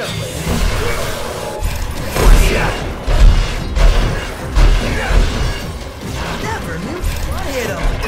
Never knew quiet on.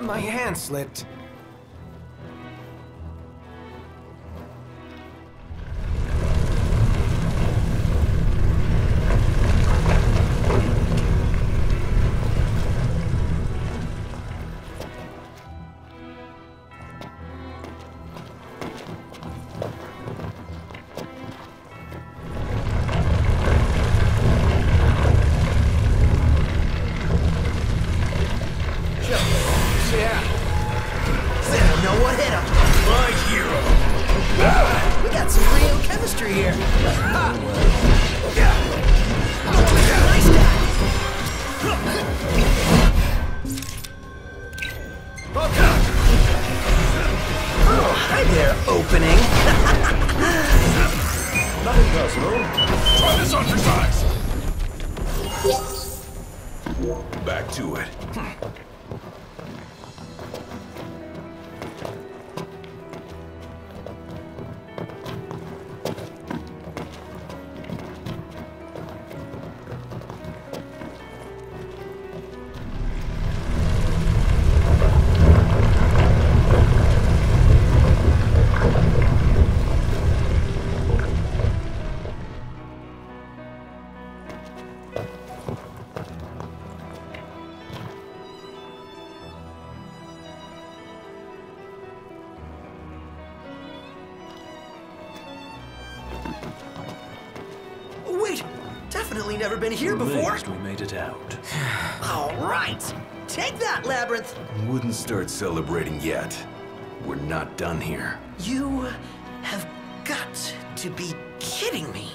My hand slipped. Never been here before. Amazed we made it out. All right, take that, Labyrinth. Wouldn't start celebrating yet. We're not done here. You have got to be kidding me.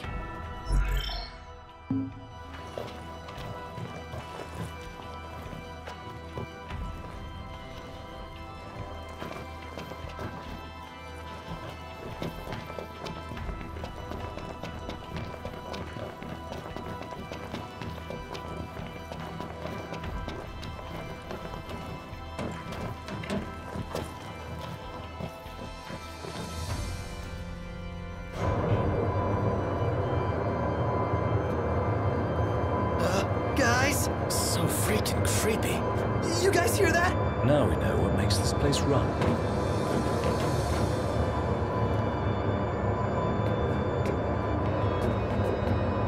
Creepy. You guys hear that? Now we know what makes this place run.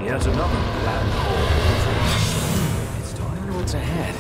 Yet another black hole. It's time. What's ahead?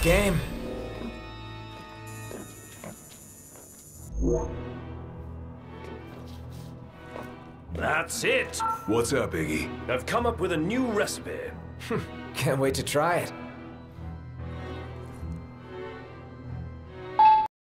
Game. That's it. What's up, Iggy? I've come up with a new recipe. Can't wait to try it.